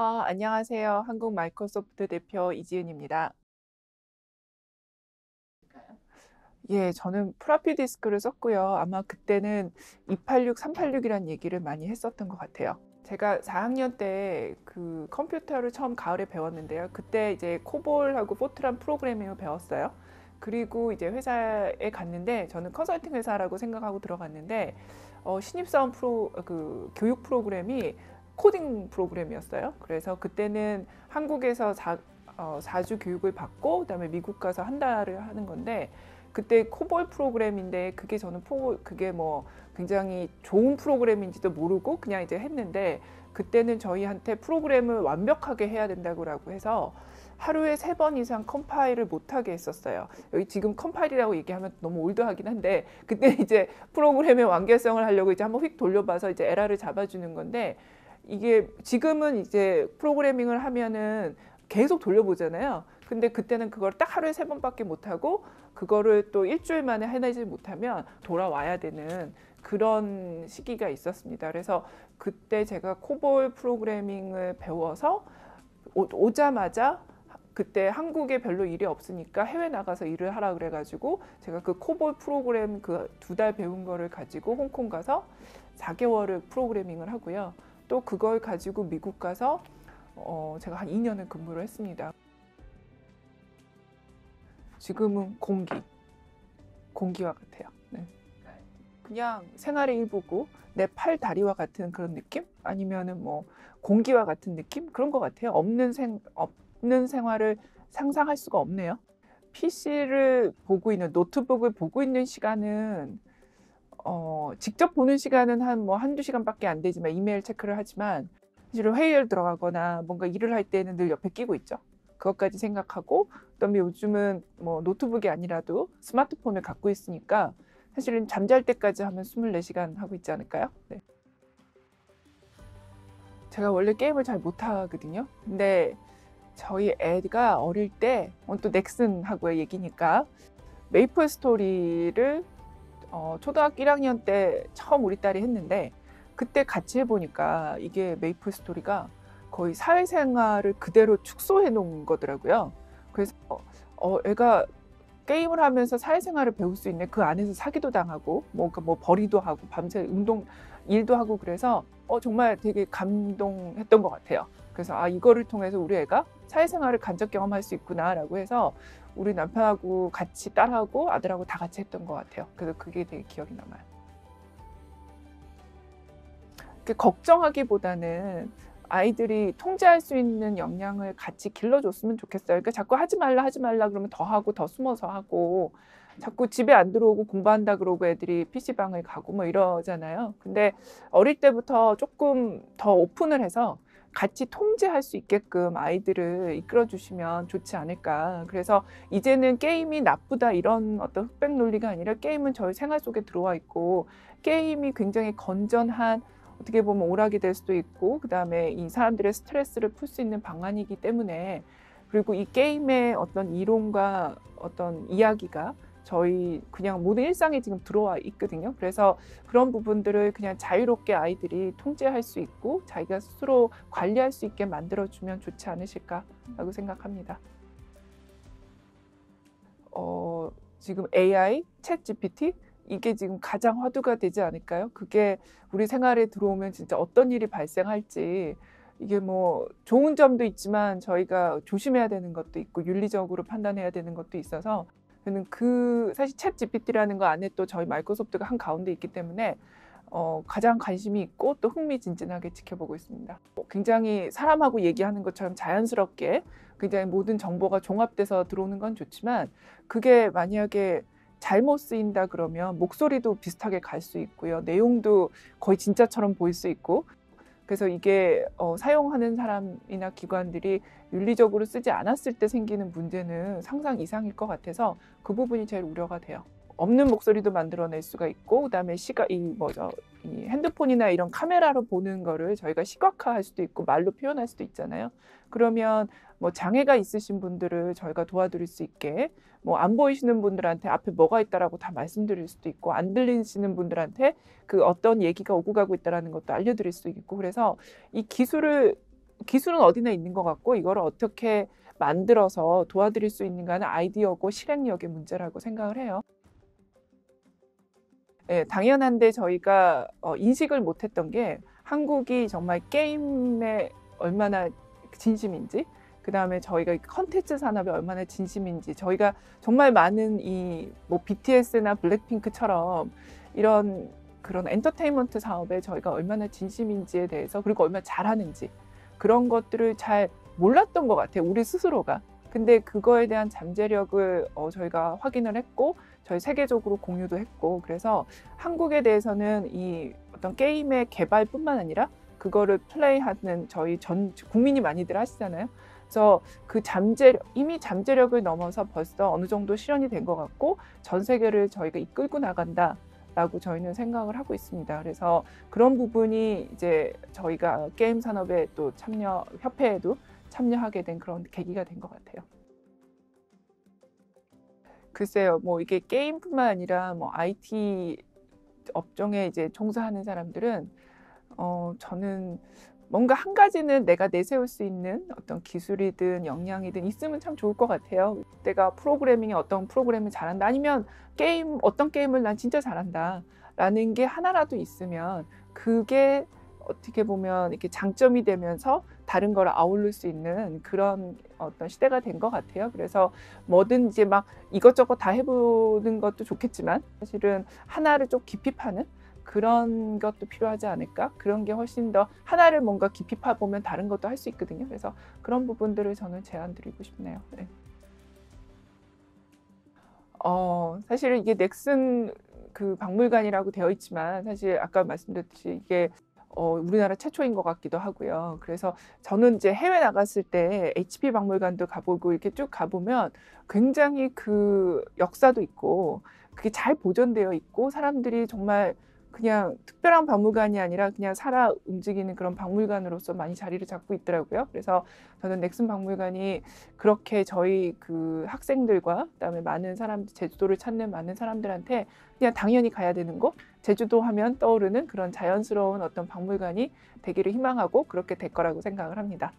안녕하세요. 한국마이크로소프트 대표 이지은입니다. 예, 저는 플라피 디스크를 썼고요. 아마 그때는 286, 386이란 얘기를 많이 했었던 것 같아요. 제가 4학년 때 그 컴퓨터를 처음 가을에 배웠는데요. 그때 이제 코볼하고 포트란 프로그래밍을 배웠어요. 그리고 이제 회사에 갔는데, 저는 컨설팅 회사라고 생각하고 들어갔는데 신입사원 교육 프로그램이 코딩 프로그램이었어요. 그래서 그때는 한국에서 4주 교육을 받고 그다음에 미국 가서 한 달을 하는 건데, 그때 코볼 프로그램인데 그게 저는 그게 뭐 굉장히 좋은 프로그램인지도 모르고 그냥 이제 했는데, 그때는 저희한테 프로그램을 완벽하게 해야 된다고 해서 하루에 3번 이상 컴파일을 못하게 했었어요. 여기 지금 컴파일이라고 얘기하면 너무 올드하긴 한데, 그때 이제 프로그램의 완결성을 하려고 이제 한번 휙 돌려봐서 이제 에러를 잡아주는 건데, 이게 지금은 이제 프로그래밍을 하면은 계속 돌려보잖아요. 근데 그때는 그걸 딱 하루에 3번밖에 못하고, 그거를 또 일주일 만에 해내지 못하면 돌아와야 되는 그런 시기가 있었습니다. 그래서 그때 제가 코볼 프로그래밍을 배워서 오자마자 그때 한국에 별로 일이 없으니까 해외 나가서 일을 하라 그래가지고, 제가 그 코볼 프로그램 그 2달 배운 거를 가지고 홍콩 가서 4개월을 프로그래밍을 하고요. 또 그걸 가지고 미국 가서 제가 한 2년을 근무를 했습니다. 지금은 공기와 같아요. 네. 그냥 생활의 일부고 내 팔, 다리와 같은 그런 느낌? 아니면은 뭐 공기와 같은 느낌? 그런 것 같아요. 없는 생활을 상상할 수가 없네요. PC를 보고 있는, 노트북을 보고 있는 시간은 직접 보는 시간은 한두 시간밖에 안 되지만, 이메일 체크를 하지만, 사실은 회의를 들어가거나 뭔가 일을 할 때는 늘 옆에 끼고 있죠. 그것까지 생각하고, 그다음에 요즘은 뭐 노트북이 아니라도 스마트폰을 갖고 있으니까 사실은 잠잘 때까지 하면 24시간 하고 있지 않을까요? 네. 제가 원래 게임을 잘 못하거든요. 근데 저희 애가 어릴 때, 또 넥슨하고의 얘기니까, 메이플 스토리를 초등학교 1학년 때 처음 우리 딸이 했는데, 그때 같이 해보니까 이게 메이플 스토리가 거의 사회생활을 그대로 축소해 놓은 거더라고요. 그래서 애가 게임을 하면서 사회생활을 배울 수 있네. 그 안에서 사기도 당하고 뭐 벌이도 하고 밤새 운동 일도 하고, 그래서 정말 되게 감동했던 것 같아요. 그래서 이거를 통해서 우리 애가 사회생활을 간접 경험할 수 있구나라고 해서 우리 남편하고 같이, 딸하고 아들하고 다 같이 했던 것 같아요. 그래서 그게 되게 기억이 남아요. 걱정하기보다는 아이들이 통제할 수 있는 역량을 같이 길러줬으면 좋겠어요. 그러니까 자꾸 하지 말라 그러면 더 하고, 더 숨어서 하고, 자꾸 집에 안 들어오고 공부한다 그러고 애들이 PC방을 가고 뭐 이러잖아요. 근데 어릴 때부터 조금 더 오픈을 해서 같이 통제할 수 있게끔 아이들을 이끌어 주시면 좋지 않을까. 그래서 이제는 게임이 나쁘다 이런 어떤 흑백 논리가 아니라, 게임은 저희 생활 속에 들어와 있고, 게임이 굉장히 건전한, 어떻게 보면 오락이 될 수도 있고, 그 다음에 이 사람들의 스트레스를 풀 수 있는 방안이기 때문에, 그리고 이 게임의 어떤 이론과 어떤 이야기가 저희 그냥 모든 일상에 지금 들어와 있거든요. 그래서 그런 부분들을 그냥 자유롭게 아이들이 통제할 수 있고 자기가 스스로 관리할 수 있게 만들어주면 좋지 않으실까라고 생각합니다. 지금 AI, 챗GPT 이게 지금 가장 화두가 되지 않을까요? 그게 우리 생활에 들어오면 진짜 어떤 일이 발생할지, 이게 뭐 좋은 점도 있지만 저희가 조심해야 되는 것도 있고 윤리적으로 판단해야 되는 것도 있어서, 저는 사실 챗GPT라는 거 안에 또 저희 마이크로소프트가 한가운데 있기 때문에 가장 관심이 있고 또 흥미진진하게 지켜보고 있습니다. 굉장히 사람하고 얘기하는 것처럼 자연스럽게 굉장히 모든 정보가 종합돼서 들어오는 건 좋지만, 그게 만약에 잘못 쓰인다 그러면 목소리도 비슷하게 갈 수 있고요. 내용도 거의 진짜처럼 보일 수 있고, 그래서 이게 사용하는 사람이나 기관들이 윤리적으로 쓰지 않았을 때 생기는 문제는 상상 이상일 것 같아서 그 부분이 제일 우려가 돼요. 없는 목소리도 만들어낼 수가 있고, 그다음에 이 핸드폰이나 이런 카메라로 보는 거를 저희가 시각화할 수도 있고 말로 표현할 수도 있잖아요. 그러면 뭐 장애가 있으신 분들을 저희가 도와드릴 수 있게, 뭐 안 보이시는 분들한테 앞에 뭐가 있다라고 다 말씀드릴 수도 있고, 안 들리시는 분들한테 그 어떤 얘기가 오고 가고 있다라는 것도 알려드릴 수 있고, 그래서 이 기술을 기술은 어디나 있는 것 같고 이걸 어떻게 만들어서 도와드릴 수 있는가는 아이디어고 실행력의 문제라고 생각을 해요. 예, 당연한데 저희가 인식을 못했던 게 한국이 정말 게임에 얼마나 진심인지, 그 다음에 저희가 컨텐츠 산업에 얼마나 진심인지, 저희가 정말 많은 이 뭐 BTS나 블랙핑크처럼 이런 그런 엔터테인먼트 사업에 저희가 얼마나 진심인지에 대해서, 그리고 얼마나 잘하는지, 그런 것들을 잘 몰랐던 것 같아요, 우리 스스로가. 근데 그거에 대한 잠재력을 저희가 확인을 했고 저희 세계적으로 공유도 했고, 그래서 한국에 대해서는 이 어떤 게임의 개발뿐만 아니라 그거를 플레이하는 저희 전 국민이 많이들 하시잖아요. 그래서 그 잠재력, 이미 잠재력을 넘어서 벌써 어느 정도 실현이 된 것 같고 전 세계를 저희가 이끌고 나간다 라고 저희는 생각을 하고 있습니다. 그래서 그런 부분이 이제 저희가 게임 산업에 또 참여, 협회에도 참여하게 된 그런 계기가 된 것 같아요. 글쎄요, 뭐 이게 게임뿐만 아니라 뭐 IT 업종에 이제 종사하는 사람들은 저는 뭔가 한 가지는 내가 내세울 수 있는 어떤 기술이든 역량이든 있으면 참 좋을 것 같아요. 내가 프로그래밍에 어떤 프로그램을 잘한다, 아니면 게임 어떤 게임을 난 진짜 잘한다 라는 게 하나라도 있으면 그게 어떻게 보면 이렇게 장점이 되면서 다른 걸 아우를 수 있는 그런 어떤 시대가 된 것 같아요. 그래서 뭐든지 막 이것저것 다 해보는 것도 좋겠지만 사실은 하나를 좀 깊이 파는 그런 것도 필요하지 않을까? 그런 게 훨씬 더, 하나를 뭔가 깊이 파보면 다른 것도 할 수 있거든요. 그래서 그런 부분들을 저는 제안 드리고 싶네요. 네. 사실 이게 넥슨 그 박물관이라고 되어 있지만 사실 아까 말씀드렸듯이 이게 우리나라 최초인 것 같기도 하고요. 그래서 저는 이제 해외 나갔을 때 HP 박물관도 가보고 이렇게 쭉 가보면 굉장히 그 역사도 있고 그게 잘 보존되어 있고 사람들이 정말 그냥 특별한 박물관이 아니라 그냥 살아 움직이는 그런 박물관으로서 많이 자리를 잡고 있더라고요. 그래서 저는 넥슨 박물관이 그렇게 저희 그 학생들과 그다음에 많은 사람, 제주도를 찾는 많은 사람들한테 그냥 당연히 가야 되는 곳, 제주도 하면 떠오르는 그런 자연스러운 어떤 박물관이 되기를 희망하고 그렇게 될 거라고 생각을 합니다.